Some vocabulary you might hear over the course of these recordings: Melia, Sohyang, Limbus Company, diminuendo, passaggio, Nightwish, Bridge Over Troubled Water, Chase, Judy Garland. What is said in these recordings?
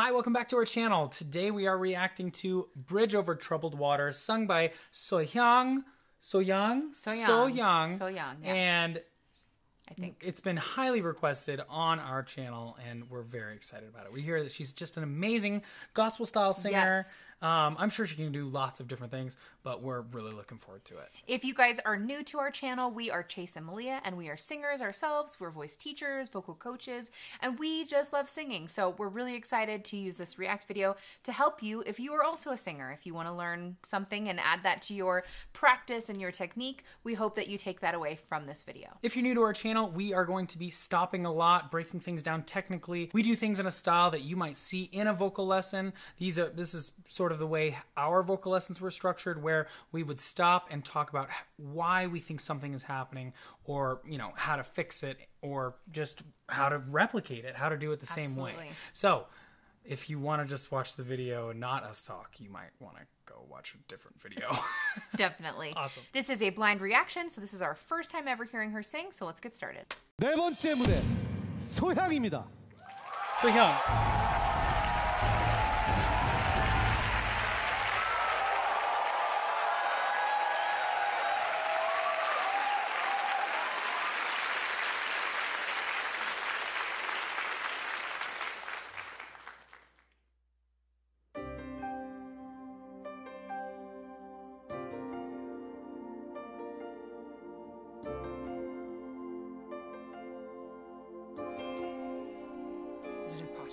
Hi, welcome back to our channel. Today we are reacting to Bridge Over Troubled Water, sung by Sohyang. Yeah. And I think it's been highly requested on our channel, and we're very excited about it. We hear that she's just an amazing gospel style singer. Yes. I'm sure she can do lots of different things, but we're really looking forward to it. If you guys are new to our channel, we are Chase and Melia, and we are singers ourselves. We're voice teachers, vocal coaches, and we just love singing. So we're really excited to use this React video to help you if you are also a singer. If you want to learn something and add that to your practice and your technique, we hope that you take that away from this video. If you're new to our channel, we are going to be stopping a lot, breaking things down technically. We do things in a style that you might see in a vocal lesson. This is sort of the way our vocal lessons were structured, where we would stop and talk about why we think something is happening, or how to fix it, or just how to replicate it, how to do it the same way. So if you want to just watch the video and not us talk, you might want to go watch a different video. Definitely. Awesome. This is a blind reaction, so this is our first time ever hearing her sing, so let's get started. 네 번째 무대 소향입니다. 소향.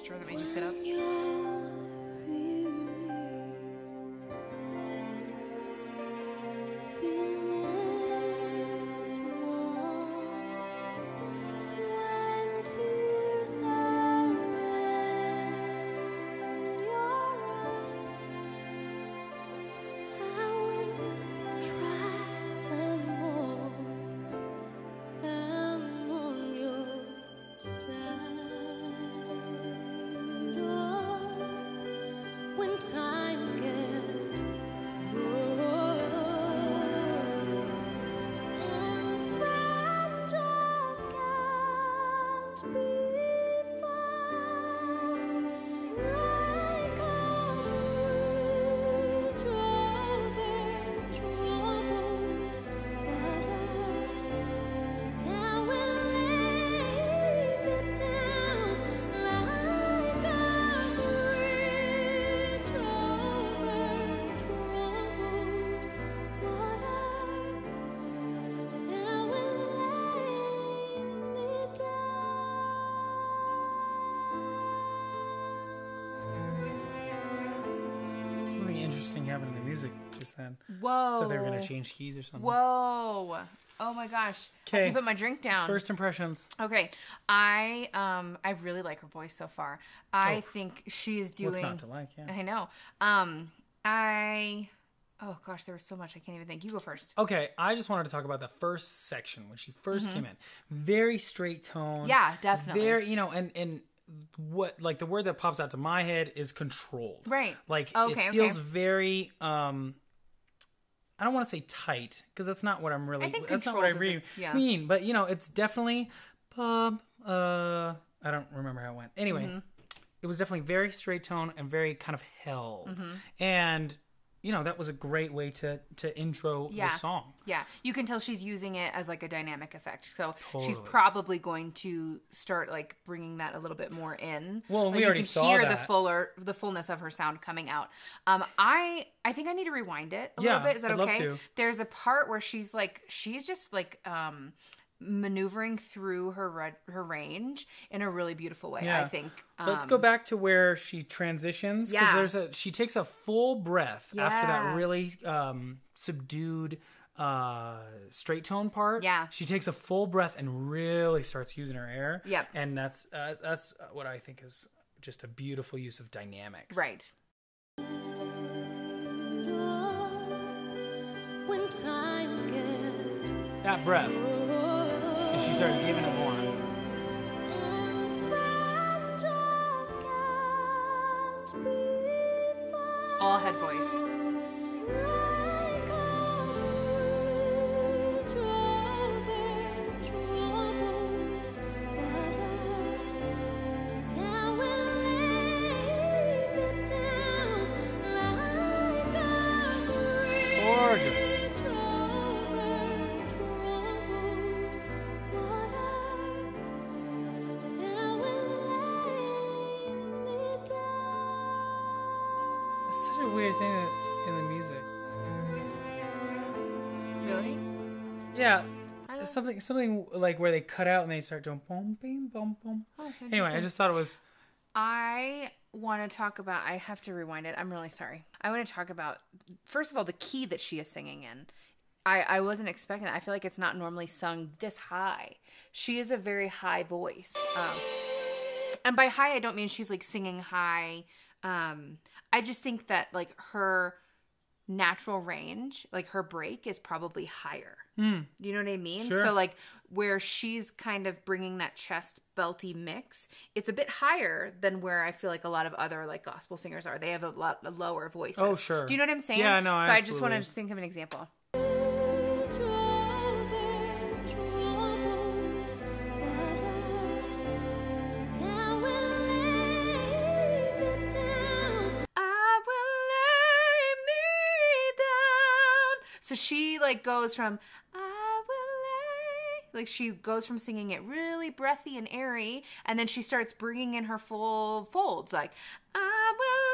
That made you sit up. Interesting happened in the music just then. Whoa. Thought they were going to change keys or something. Whoa. Oh my gosh. Okay. I have to put my drink down. First impressions. Okay. I really like her voice so far. I think she's doing... What's not to like, yeah. I know. Oh gosh, there was so much I can't even think. You go first. Okay. I just wanted to talk about the first section when she first came in. Very straight tone. Yeah, definitely. Very, and what, like, the word that pops out to my head is controlled, right? Like, it feels very I don't want to say tight, because that's not what I'm really, that's not what I really mean, but it's definitely I don't remember how it went anyway. It was definitely very straight tone and very kind of held, and that was a great way to intro the song. Yeah, you can tell she's using it as like a dynamic effect. So she's probably going to start like bringing that a little bit more in. Well, we already saw that. You can hear the fullness of her sound coming out. I think I need to rewind it a little bit. Is that okay? I'd love to. There's a part where she's just maneuvering through her range in a really beautiful way. I think let's go back to where she transitions, because she takes a full breath after that really subdued straight tone part. She takes a full breath and really starts using her air, and that's what I think is just a beautiful use of dynamics, right? That breath. She starts giving it more. All head voice. gorgeous. It's such a weird thing that, in the music. Really? Yeah. Something like where they cut out and they start doing boom, bing, boom, boom. Oh, anyway, I just thought it was. I want to talk about. I have to rewind it. I'm really sorry. I want to talk about, first of all, the key that she is singing in. I wasn't expecting that. I feel like it's not normally sung this high. She is a very high voice, and by high I don't mean she's like singing high. I just think that like her natural range, like her break, is probably higher. You know what I mean? Sure. So like where she's kind of bringing that chest belty mix, it's a bit higher than where I feel like a lot of other like gospel singers are. They have a lower voices. Oh, sure. Do you know what I'm saying? Yeah, no, so absolutely. I just want to think of an example. So she like goes from, I will lay, like she goes from singing it really breathy and airy, and then she starts bringing in her full folds, like, I will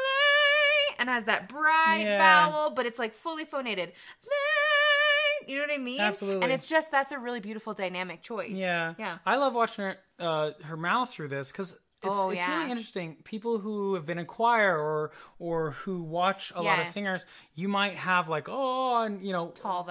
lay, and has that bright vowel, but it's like fully phonated. Lay, you know what I mean? Absolutely. And it's just, that's a really beautiful dynamic choice. Yeah. Yeah. I love watching her, her mouth through this, because It's really interesting. People who have been in choir or who watch a lot of singers, you might have like, oh, and you know, tall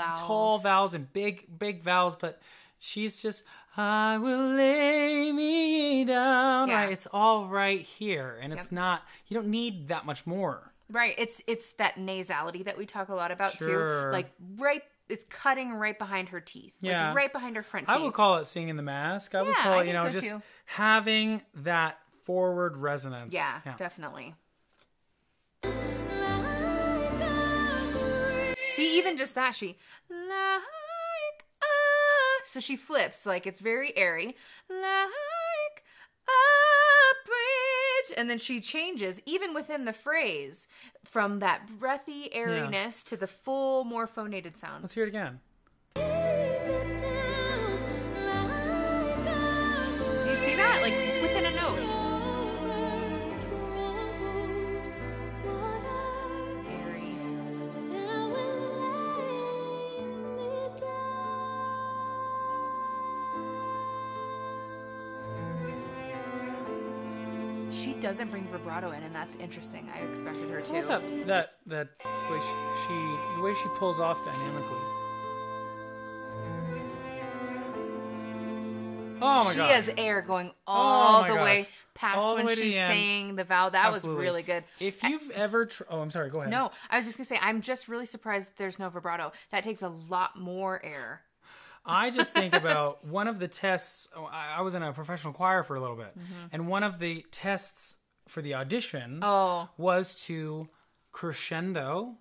vowels and big vowels, but she's just, I will lay me down. Yeah. It's all right here, and it's not. You don't need that much more. Right. It's that nasality that we talk a lot about too. Like right. It's cutting right behind her teeth. Yeah. Like right behind her front teeth. I would call it singing the mask. I would call it, you know, so just too. Having that forward resonance. Yeah, yeah. Definitely. See, even just that, she... Like, so she flips. Like, it's very airy. Like a bridge. And then she changes, even within the phrase, from that breathy airiness to the full, more phonated sound. Let's hear it again. Do you see that? Like within a note. Airy. She doesn't bring vibrato in, and that's interesting. I expected her to. That way the way she pulls off dynamically. Oh my God. She has air going all the way past when she's saying the vowel. That was really good. If you've ever... Oh, I'm sorry. Go ahead. No, I was just going to say, I'm just really surprised there's no vibrato. That takes a lot more air. I just think about one of the tests... Oh, I was in a professional choir for a little bit. Mm-hmm. And one of the tests for the audition was to crescendo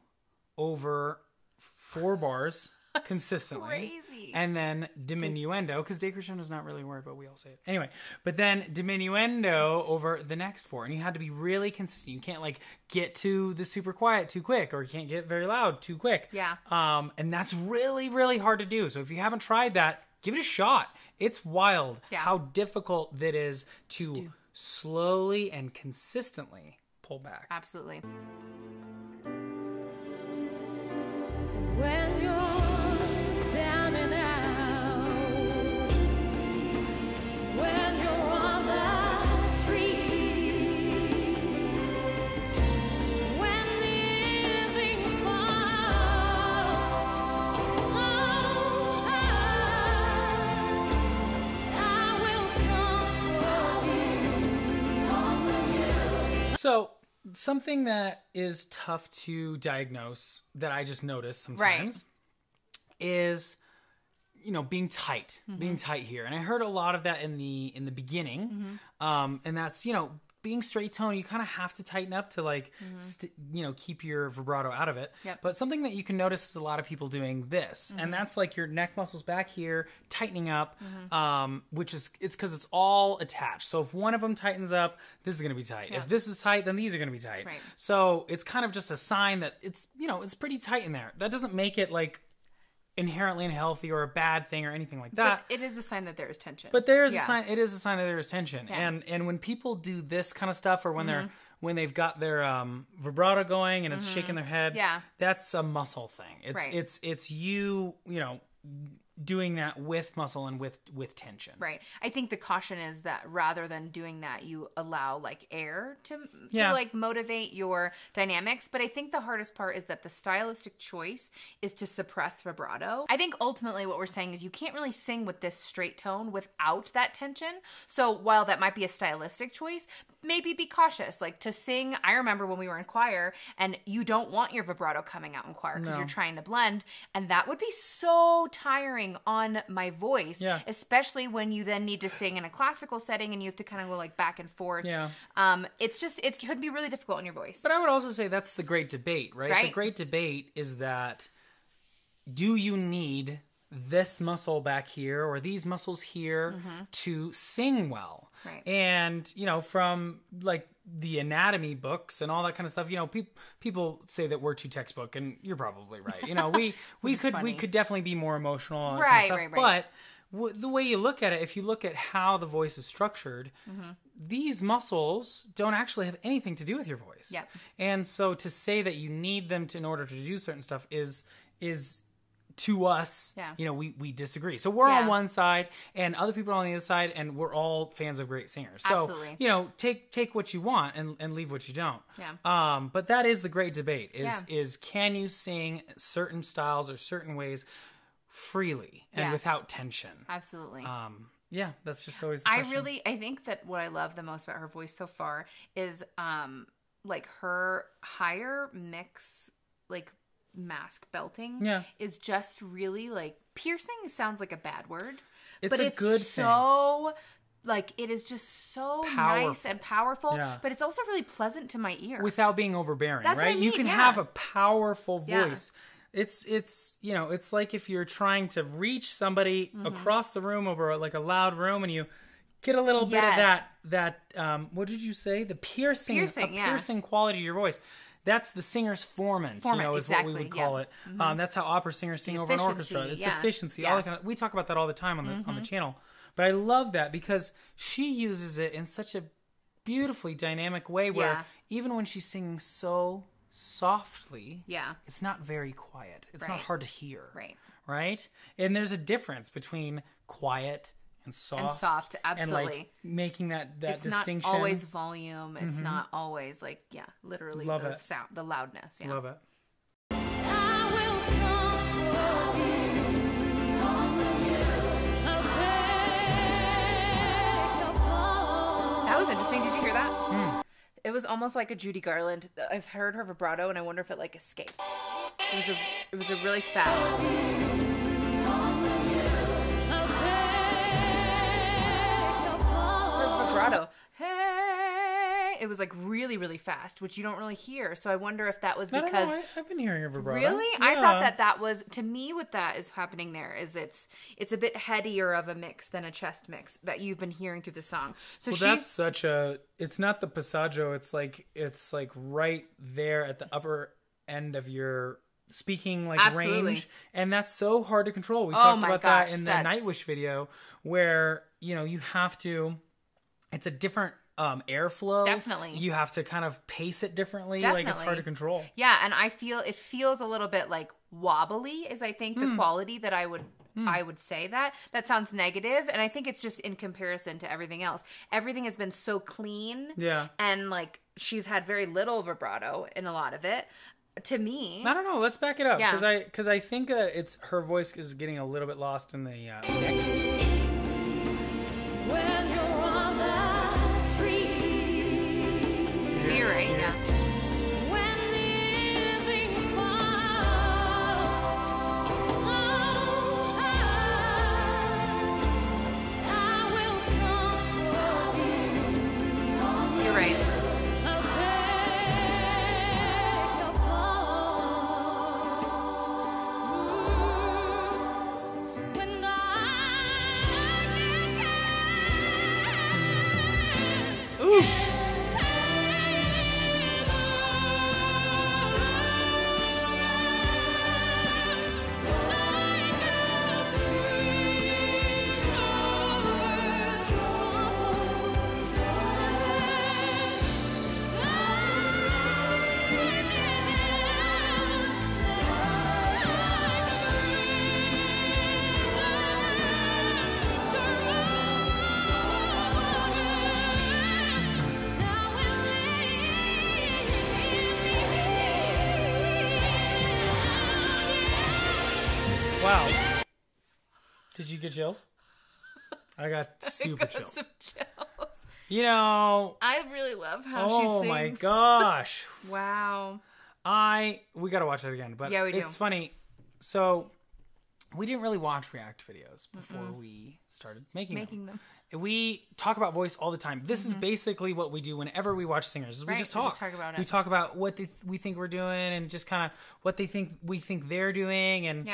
over 4 bars consistently. Crazy. And then diminuendo, because decrescendo is not really a word, but we all say it anyway. But then diminuendo over the next 4, and you had to be really consistent. You can't like get to the super quiet too quick, or you can't get very loud too quick. Yeah. And that's really hard to do. So if you haven't tried that, give it a shot. It's wild how difficult that is to slowly and consistently pull back. Absolutely. When you're So something that is tough to diagnose that I just notice sometimes is, you know, being tight, being tight here. And I heard a lot of that in the beginning. And that's, you know, being straight tone, you kind of have to tighten up to like, you know, keep your vibrato out of it. Yep. But something that you can notice is a lot of people doing this, and that's like your neck muscles back here tightening up, which is, it's because it's all attached. So if one of them tightens up, this is going to be tight. If this is tight, then these are going to be tight. Right. So it's kind of just a sign that it's, you know, it's pretty tight in there. That doesn't make it like inherently unhealthy or a bad thing or anything like that. But it is a sign that there is tension. But there is a sign. It is a sign that there is tension. Yeah. And when people do this kind of stuff, or when they're when they've got their vibrato going and it's shaking their head, that's a muscle thing. It's it's you know, doing that with muscle and with tension. Right. I think the caution is that rather than doing that, you allow like air to like motivate your dynamics. But I think the hardest part is that the stylistic choice is to suppress vibrato. I think ultimately what we're saying is you can't really sing with this straight tone without that tension. So while that might be a stylistic choice, maybe be cautious. Like to sing, I remember when we were in choir and you don't want your vibrato coming out in choir because you're trying to blend, and that would be so tiring on my voice, especially when you then need to sing in a classical setting and you have to kind of go like back and forth. It's just, it could be really difficult on your voice. But I would also say that's the great debate, right? The great debate is that do you need this muscle back here or these muscles here to sing well? And, you know, from like the anatomy books and all that kind of stuff, you know, people say that we're too textbook, and you're probably right. You know, we could definitely be more emotional and kind of stuff. But the way you look at it, if you look at how the voice is structured, these muscles don't actually have anything to do with your voice. And so to say that you need them to, in order to do certain stuff is to us, you know, we disagree. So we're on one side and other people are on the other side, and we're all fans of great singers. So, you know, take what you want and leave what you don't. But that is the great debate is can you sing certain styles or certain ways freely and without tension? Absolutely. Yeah, that's just always the question. I think that what I love the most about her voice so far is like her higher mix, like mask belting is just really like, piercing sounds like a bad word, but it's good so thing. Like it is just so powerful. Nice and powerful, but it's also really pleasant to my ear without being overbearing. That's right. I mean, you can have a powerful voice. It's you know, it's like if you're trying to reach somebody across the room over like a loud room, and you get a little bit of that what did you say, the piercing quality to your voice. That's the singer's formance, you know, is what we would call it. That's how opera singers sing over an orchestra. It's efficiency. All that kind of, we talk about that all the time on the channel. But I love that because she uses it in such a beautifully dynamic way where even when she's singing so softly, it's not very quiet. It's not hard to hear. Right? And there's a difference between quiet and soft, absolutely. And like making that distinction. It's not always volume. It's not always like, literally the sound, the loudness. Yeah. Love it. That was interesting. Did you hear that? It was almost like a Judy Garland. I've heard her vibrato, and I wonder if it like escaped. It was a really fast. Hey, it was like really, really fast, which you don't really hear. So I wonder if that was because I've been hearing a vibrato. Really, yeah. I thought that was, to me, what that is happening there is it's a bit headier of a mix than a chest mix that you've been hearing through the song. So that's such a. It's not the passaggio. It's like right there at the upper end of your speaking like range, and that's so hard to control. We talked about that in the Nightwish video, where you know you have to. It's a different airflow. Definitely. You have to kind of pace it differently. Definitely. Like, it's hard to control. Yeah, and I feel it feels a little bit like wobbly is, I think, the quality that I would say that. That sounds negative, and I think it's just in comparison to everything else. Everything has been so clean. Yeah. And, like, she's had very little vibrato in a lot of it. To me, I don't know. Let's back it up. Yeah. Because I think that it's her voice is getting a little bit lost in the mix. When you're on the street, you're right, yeah. When living far, so hard, I will come for you. You're right. Wow. Did you get chills? I got super chills. You know, I really love how she sings. Oh my gosh. Wow. We got to watch it again, but yeah, it's funny. So we didn't really watch react videos before we started making them. We talk about voice all the time. This is basically what we do whenever we watch singers. Is we just talk about it. We talk about what we think we're doing and just kind of what we think they're doing and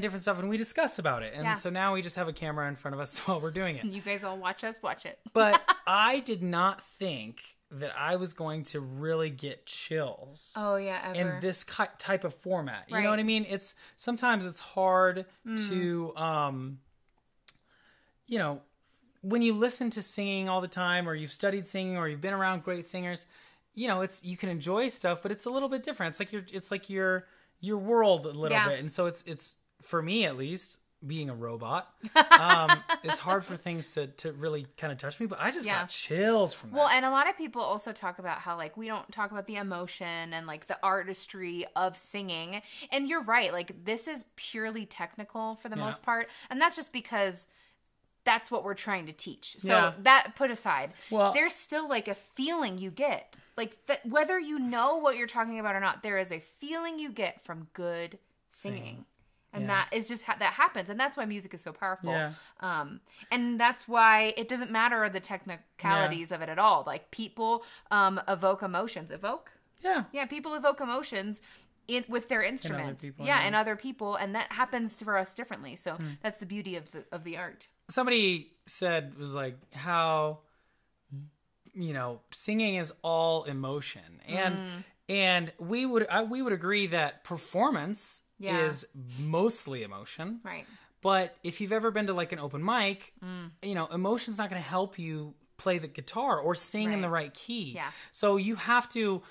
different stuff. And we discuss about it. And so now we just have a camera in front of us while we're doing it. You guys all watch us watch it. But I did not think that I was going to really get chills. Oh yeah, ever. In this type of format. Right. You know what I mean? It's sometimes it's hard to you know, when you listen to singing all the time, or you've studied singing, or you've been around great singers, you know, it's, you can enjoy stuff, but it's a little bit different. It's like your world a little bit. And so it's for me, at least, being a robot, it's hard for things to really kind of touch me, but I just got chills from that. Well, and a lot of people also talk about how, like, we don't talk about the emotion and, like, the artistry of singing. And you're right. Like, this is purely technical for the most part. And that's just because that's what we're trying to teach. So that put aside, there's still like a feeling you get, like whether you know what you're talking about or not, there is a feeling you get from good singing. And that is just how that happens. And that's why music is so powerful. Yeah. And that's why it doesn't matter the technicalities of it at all. Like people evoke emotions. Yeah, people evoke emotions with their instruments. And other people. And that happens for us differently. So that's the beauty of the art. Somebody said, was like, how, you know, singing is all emotion. And we would agree that performance is mostly emotion. Right. But if you've ever been to like an open mic, you know, emotion's not going to help you play the guitar or sing in the right key. Yeah. So you have to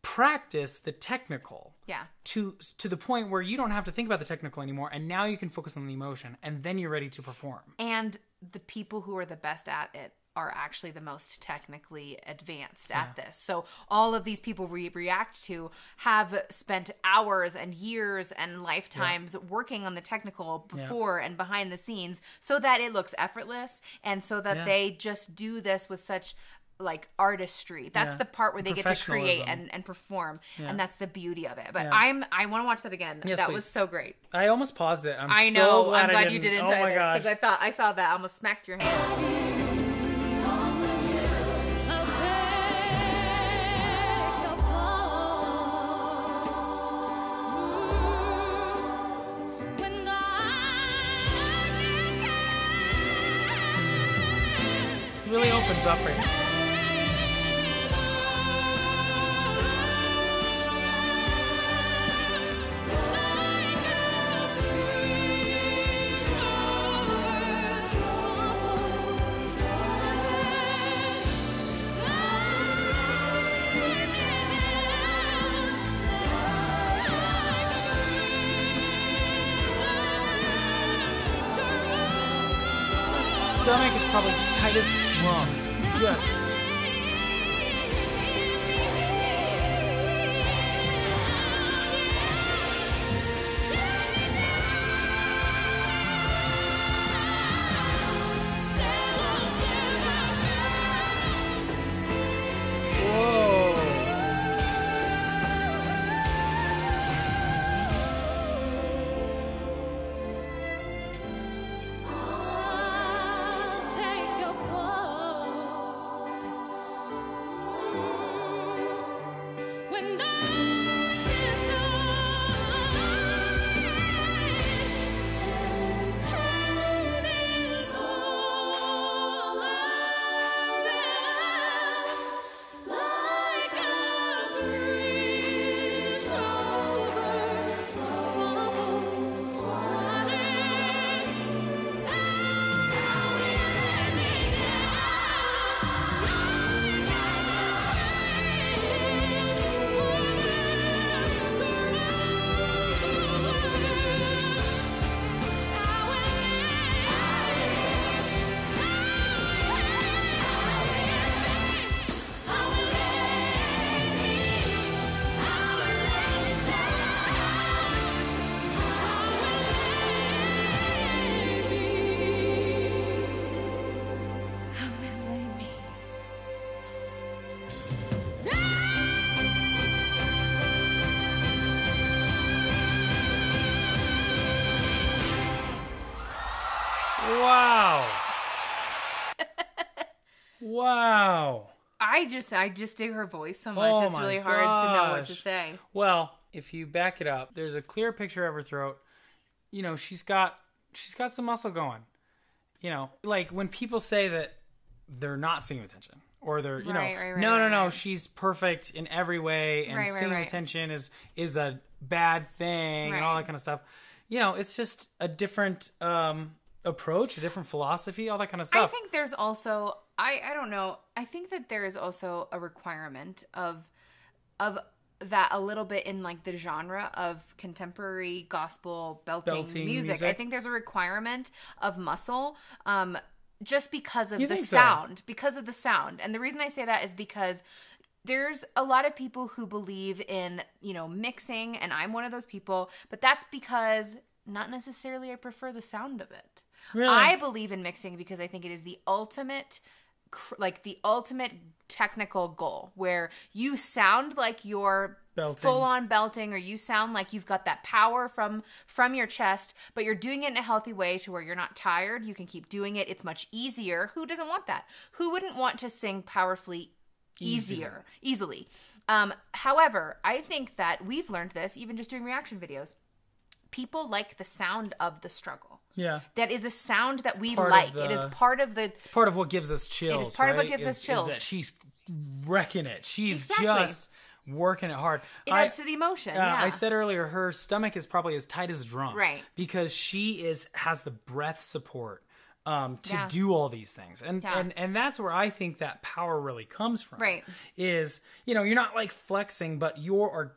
practice the technical to the point where you don't have to think about the technical anymore, and now you can focus on the emotion, and then you're ready to perform. And the people who are the best at it are actually the most technically advanced at this. So all of these people we react to have spent hours and years and lifetimes working on the technical before and behind the scenes so that it looks effortless, and so that they just do this with such like artistry. That's the part where they get to create and perform, and that's the beauty of it. But I want to watch that again. Yes, that was so great. I almost paused it. I'm so glad you didn't. Oh my god! Because I thought I saw that. I almost smacked your hand. It really opens up right now. Stomach is probably the tightest drum. Just. Wow. Wow. I just dig her voice so much. It's really hard to know what to say. Well, if you back it up, there's a clear picture of her throat. You know, she's got some muscle going. You know, like when people say that they're not singing with tension or they're, you know, no, she's perfect in every way and singing with tension is a bad thing and all that kind of stuff. You know, it's just a different approach, a different philosophy, all that kind of stuff. I think there's also I don't know. I think that there is also a requirement of that a little bit in like the genre of contemporary gospel belting music. I think there's a requirement of muscle just because of the sound, because of the sound. And the reason I say that is because there's a lot of people who believe in, you know, mixing, and I'm one of those people, but that's because not necessarily I prefer the sound of it. Really? I believe in mixing because I think it is the ultimate ultimate technical goal where you sound like you're full-on belting or you sound like you've got that power from your chest, but you're doing it in a healthy way to where you're not tired. You can keep doing it. It's much easier. Who doesn't want that? Who wouldn't want to sing powerfully easily? However, I think that we've learned this even just doing reaction videos. People like the sound of the struggle. Yeah. That is a sound that we like. It is part of the... It's part of what gives us chills, It is part of what gives us chills. Is that she's wrecking it. She's just working it hard. It adds to the emotion, yeah. I said earlier, her stomach is probably as tight as a drum. Right. Because she has the breath support to do all these things. And that's where I think that power really comes from. Right. Is, you know, you're not like flexing, but you are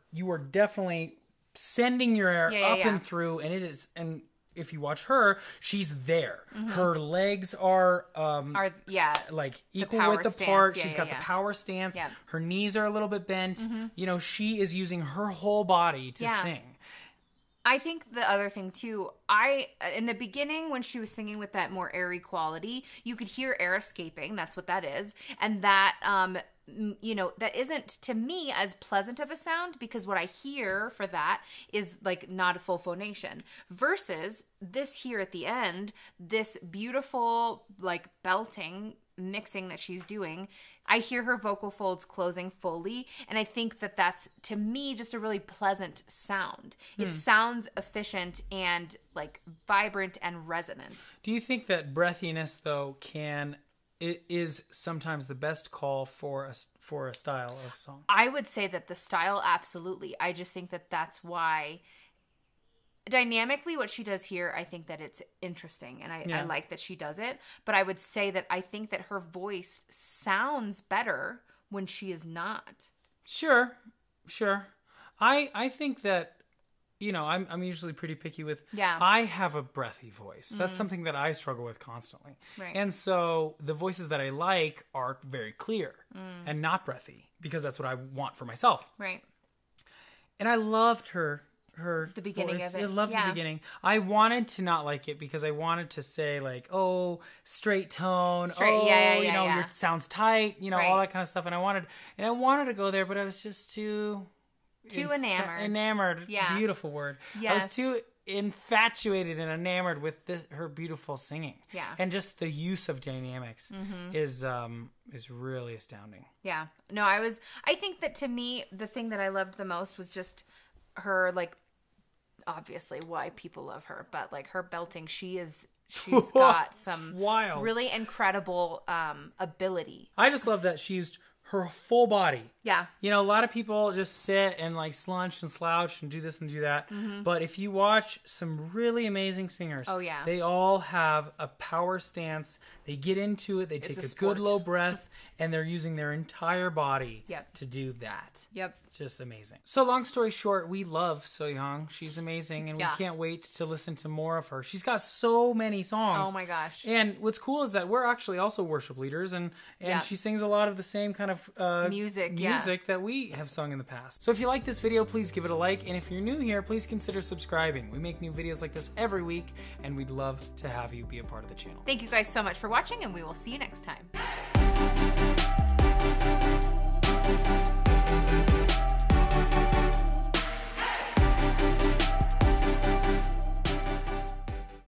definitely... sending your air up and through, and it is. And if you watch her, she's there. Mm-hmm. Her legs are like equal with the part. She's got the power stance. Yeah. Her knees are a little bit bent. Mm-hmm. You know, she is using her whole body to sing. I think the other thing too, in the beginning when she was singing with that more airy quality, you could hear air escaping. That's what that is, and that you know, that isn't to me as pleasant of a sound because what I hear for that is like not a full phonation versus this here at the end, this beautiful like belting mixing that she's doing. I hear her vocal folds closing fully, and I think that that's to me just a really pleasant sound. It sounds efficient and like vibrant and resonant. Do you think that breathiness though it is sometimes the best call for a style of song? I would say that the style, absolutely. I just think that that's why dynamically what she does here, I think that it's interesting. And I like that she does it. But I would say that I think that her voice sounds better when she is not. Sure. I think that, you know, I'm usually pretty picky with, I have a breathy voice. That's something that I struggle with constantly. Right. And so the voices that I like are very clear and not breathy because that's what I want for myself. Right. And I loved her the beginning voice. Of it. I loved the beginning. I wanted to not like it because I wanted to say like, oh, straight tone. You know, it sounds tight, you know, all that kind of stuff. And I wanted to go there, but I was just too enamored. Enamored, beautiful word. Yes. I was too infatuated and enamored with her beautiful singing. Yeah, and just the use of dynamics is really astounding. Yeah, no, I think that to me the thing that I loved the most was just her, like, obviously why people love her, but like her belting, she's got some wild, really incredible ability. I just love that she used her full body. Yeah. You know, a lot of people just sit and like slouch and slouch and do this and do that. Mm-hmm. But if you watch some really amazing singers, they all have a power stance. They get into it. They take a good low breath and they're using their entire body to do that. Yep. Just amazing. So long story short, we love Sohyang. She's amazing. And we can't wait to listen to more of her. She's got so many songs. Oh my gosh. And what's cool is that we're actually also worship leaders and she sings a lot of the same kind of music that we have sung in the past. So if you like this video, please give it a like, and if you're new here, please consider subscribing. We make new videos like this every week, and we'd love to have you be a part of the channel. Thank you guys so much for watching, and we will see you next time.